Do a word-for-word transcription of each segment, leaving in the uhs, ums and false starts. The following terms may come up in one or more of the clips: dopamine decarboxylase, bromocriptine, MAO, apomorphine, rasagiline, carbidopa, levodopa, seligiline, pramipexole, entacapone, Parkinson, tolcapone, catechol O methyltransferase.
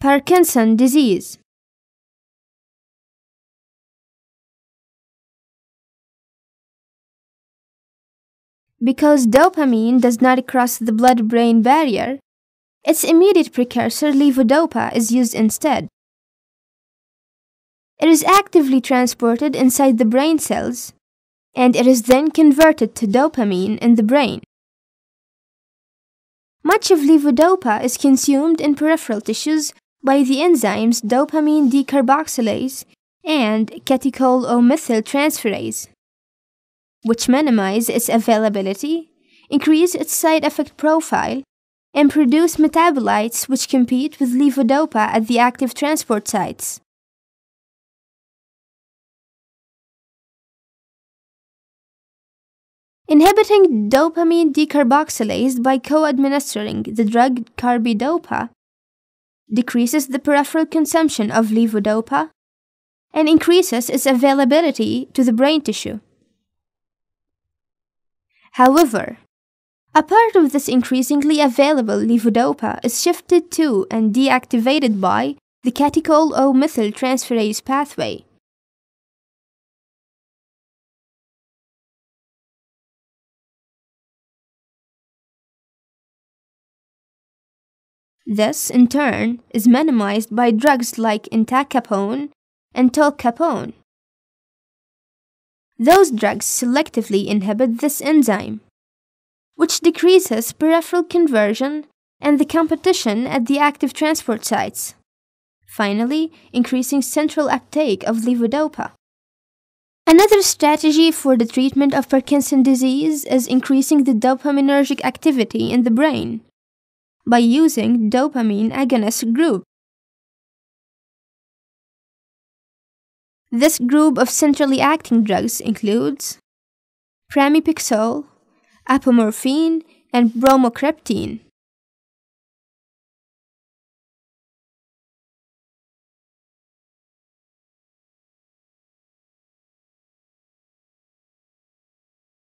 Parkinson disease. Because dopamine does not cross the blood-brain barrier, its immediate precursor levodopa is used instead. It is actively transported inside the brain cells, and it is then converted to dopamine in the brain. Much of levodopa is consumed in peripheral tissues by the enzymes dopamine decarboxylase and catechol O methyltransferase, which minimize its availability, increase its side effect profile, and produce metabolites which compete with levodopa at the active transport sites. Inhibiting dopamine decarboxylase by co-administering the drug carbidopa decreases the peripheral consumption of levodopa and increases its availability to the brain tissue. However, a part of this increasingly available levodopa is shifted to and deactivated by the catechol O methyltransferase pathway. This, in turn, is minimized by drugs like entacapone and tolcapone. Those drugs selectively inhibit this enzyme, which decreases peripheral conversion and the competition at the active transport sites, finally increasing central uptake of levodopa. Another strategy for the treatment of Parkinson's disease is increasing the dopaminergic activity in the brain by using dopamine agonist group. This group of centrally acting drugs includes pramipexole, apomorphine, and bromocriptine.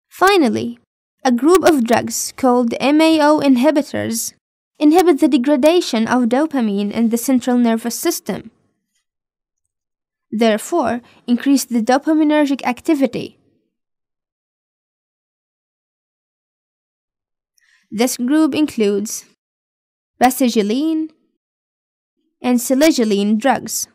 Finally, a group of drugs called M A O inhibitors inhibit the degradation of dopamine in the central nervous system, therefore increase the dopaminergic activity. This group includes rasagiline and seligiline drugs.